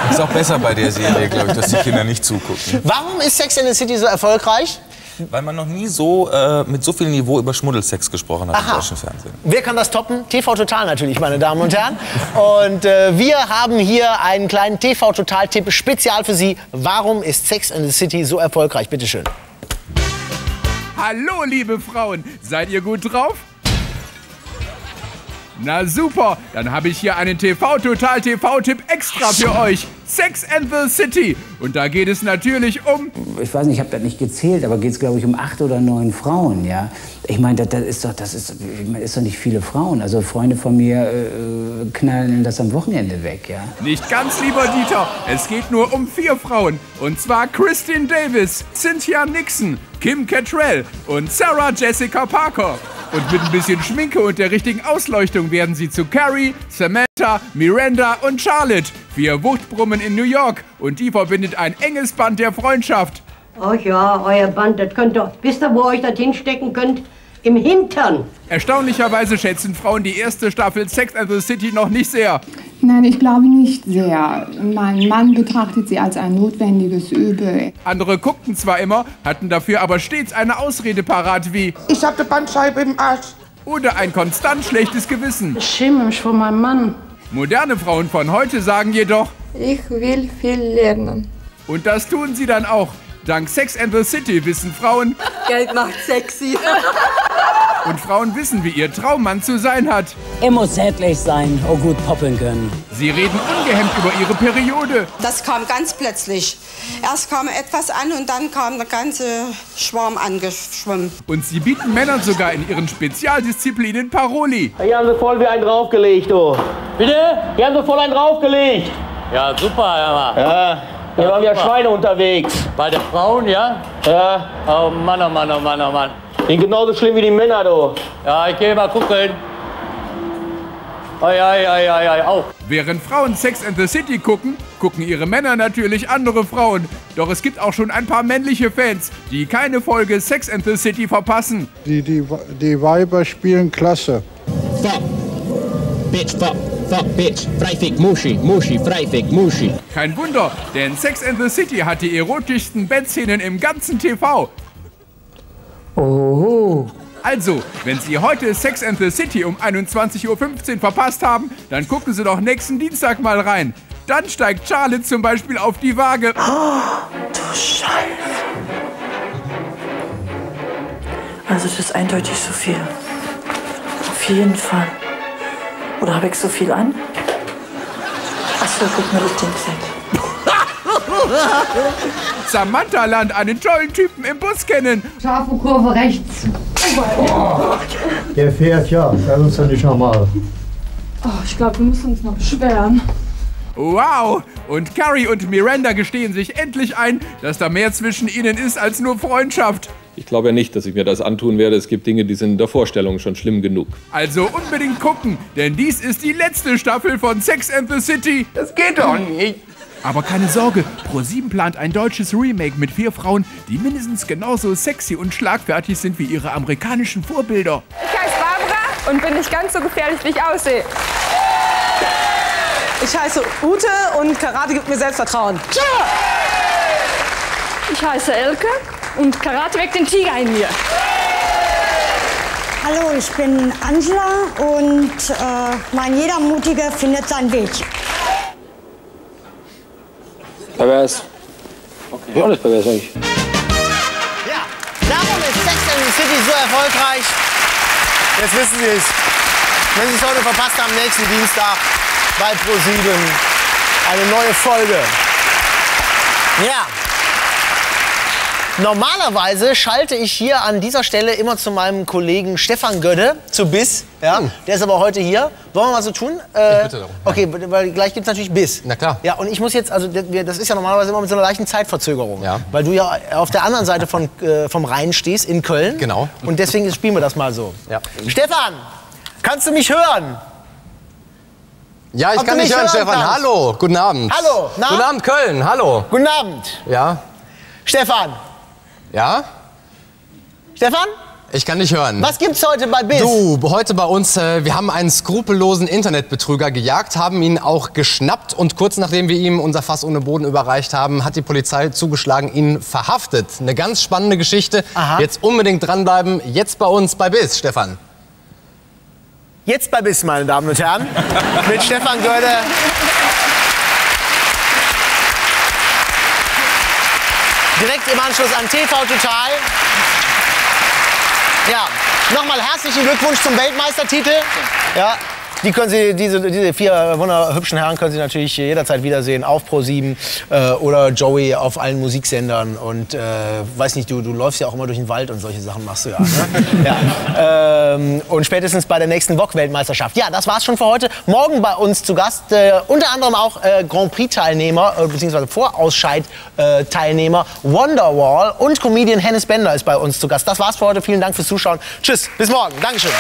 Ist auch besser bei der Serie, glaube ich, dass die Kinder nicht zugucken. Warum ist Sex and the City so erfolgreich? Weil man noch nie so mit so viel Niveau über Schmuddelsex gesprochen hat im deutschen Fernsehen. Wer kann das toppen? TV-Total natürlich, meine Damen und Herren. Und wir haben hier einen kleinen TV-Total-Tipp spezial für Sie. Warum ist Sex and the City so erfolgreich? Bitte schön. Hallo, liebe Frauen. Seid ihr gut drauf? Na super, dann habe ich hier einen TV-Total-TV-Tipp extra für euch. Sex and the City. Und da geht es natürlich um... Ich weiß nicht, ich habe das nicht gezählt, aber geht es, glaube ich, um 8 oder 9 Frauen, ja? Ich meine, das ist doch nicht viele Frauen. Also Freunde von mir knallen das am Wochenende weg, ja? Nicht ganz, lieber Dieter. Es geht nur um 4 Frauen. Und zwar Kristin Davis, Cynthia Nixon, Kim Cattrall und Sarah Jessica Parker. Und mit ein bisschen Schminke und der richtigen Ausleuchtung werden sie zu Carrie, Samantha, Miranda und Charlotte. 4 Wuchtbrummen in New York. Und die verbindet ein enges Band der Freundschaft. Oh ja, euer Band, das könnt ihr... Wisst ihr, wo ihr euch das hinstecken könnt? Im Hintern. Erstaunlicherweise schätzen Frauen die erste Staffel Sex and the City noch nicht sehr. Nein, ich glaube nicht sehr. Mein Mann betrachtet sie als ein notwendiges Übel. Andere guckten zwar immer, hatten dafür aber stets eine Ausrede parat wie ich habe eine Bandscheibe im Arsch. Oder ein konstant schlechtes Gewissen. Ich schäme mich vor meinem Mann. Moderne Frauen von heute sagen jedoch ich will viel lernen. Und das tun sie dann auch. Dank Sex and the City wissen Frauen Geld macht sexy. Und Frauen wissen, wie ihr Traummann zu sein hat. Er muss sättig sein, oh gut poppeln können. Sie reden ungehemmt über ihre Periode. Das kam ganz plötzlich. Erst kam etwas an und dann kam der ganze Schwarm angeschwommen. Und sie bieten Männern sogar in ihren Spezialdisziplinen Paroli. Hier haben sie voll wie einen draufgelegt, oh. Bitte? Hier haben sie voll einen draufgelegt. Ja, super, Hammer. Ja. Wir waren ja Schweine unterwegs. Bei den Frauen, ja? Ja. Oh Mann, oh Mann, oh Mann, oh Mann. Die sind genauso schlimm wie die Männer, du. Ja, ich geh mal gucken. Ei, ei, ei, ei, ei, au. Während Frauen Sex and the City gucken, gucken ihre Männer natürlich andere Frauen. Doch es gibt auch schon ein paar männliche Fans, die keine Folge Sex and the City verpassen. Die Weiber spielen klasse. Stop. Bitch, stop. Bitch, Freifig, Muschi, Muschi, Freifig, Muschi. Kein Wunder, denn Sex and the City hat die erotischsten Bettszenen im ganzen TV. Oh. Also, wenn Sie heute Sex and the City um 21.15 Uhr verpasst haben, dann gucken Sie doch nächsten Dienstag mal rein. Dann steigt Charlotte zum Beispiel auf die Waage. Oh, du Scheiße. Also das ist eindeutig zu viel. Auf jeden Fall. Oder habe ich so viel an? Achso, guck mal, das Ding weg. Samantha lernt einen tollen Typen im Bus kennen. Scharfe Kurve rechts. Oh, der fährt ja, das ist ja nicht normal. Oh, ich glaube, wir müssen uns noch beschweren. Wow! Und Carrie und Miranda gestehen sich endlich ein, dass da mehr zwischen ihnen ist als nur Freundschaft. Ich glaube ja nicht, dass ich mir das antun werde. Es gibt Dinge, die sind in der Vorstellung schon schlimm genug. Also unbedingt gucken, denn dies ist die letzte Staffel von Sex and the City. Das geht doch nicht. Aber keine Sorge, ProSieben plant ein deutsches Remake mit 4 Frauen, die mindestens genauso sexy und schlagfertig sind wie ihre amerikanischen Vorbilder. Ich heiße Barbara und bin nicht ganz so gefährlich, wie ich aussehe. Ich heiße Ute und Karate gibt mir Selbstvertrauen. Ja! Ich heiße Elke und Karate weckt den Tiger in mir. Hallo, ich bin Angela und mein jeder Mutige findet seinen Weg. Pervers. Okay. Ja, das ist pervers eigentlich. Ja, darum ist Sex and the City so erfolgreich. Jetzt wissen Sie es. Wenn Sie es heute verpasst haben, nächsten Dienstag bei ProSieben eine neue Folge. Ja. Normalerweise schalte ich hier an dieser Stelle immer zu meinem Kollegen Stefan Gödde, zu BISS. Ja? Der ist aber heute hier. Wollen wir mal so tun? Ich bitte darum. Okay, weil gleich gibt es natürlich BISS. Na klar. Ja, und ich muss jetzt, also das ist ja normalerweise immer mit so einer leichten Zeitverzögerung. Ja. Weil du ja auf der anderen Seite vom Rhein stehst, in Köln. Genau. Und deswegen spielen wir das mal so. Ja. Stefan, kannst du mich hören? Ja, ich kann dich hören, Stefan. Hallo, guten Abend. Hallo. Na? Guten Abend, Köln. Hallo. Guten Abend. Ja. Stefan. Ja? Stefan? Ich kann dich hören. Was gibt's heute bei BISS? Du, heute bei uns, wir haben einen skrupellosen Internetbetrüger gejagt, haben ihn auch geschnappt und kurz nachdem wir ihm unser Fass ohne Boden überreicht haben, hat die Polizei zugeschlagen, ihn verhaftet. Eine ganz spannende Geschichte. Aha. Jetzt unbedingt dranbleiben, jetzt bei uns bei BISS, Stefan. Jetzt bei BISS, meine Damen und Herren, mit Stefan Görde. Direkt im Anschluss an TV-Total. Ja, nochmal herzlichen Glückwunsch zum Weltmeistertitel. Ja, die können Sie, diese vier wunderhübschen Herren können Sie natürlich jederzeit wiedersehen auf ProSieben oder Joey auf allen Musiksendern. Und weiß nicht, du läufst ja auch immer durch den Wald und solche Sachen machst du ja. Ne? Ja. Und spätestens bei der nächsten Wok-Weltmeisterschaft. Ja, das war's schon für heute. Morgen bei uns zu Gast unter anderem auch Grand Prix-Teilnehmer bzw. Vorausscheid-Teilnehmer Wonderwall und Comedian Hennes Bender ist bei uns zu Gast. Das war's für heute. Vielen Dank fürs Zuschauen. Tschüss, bis morgen. Dankeschön.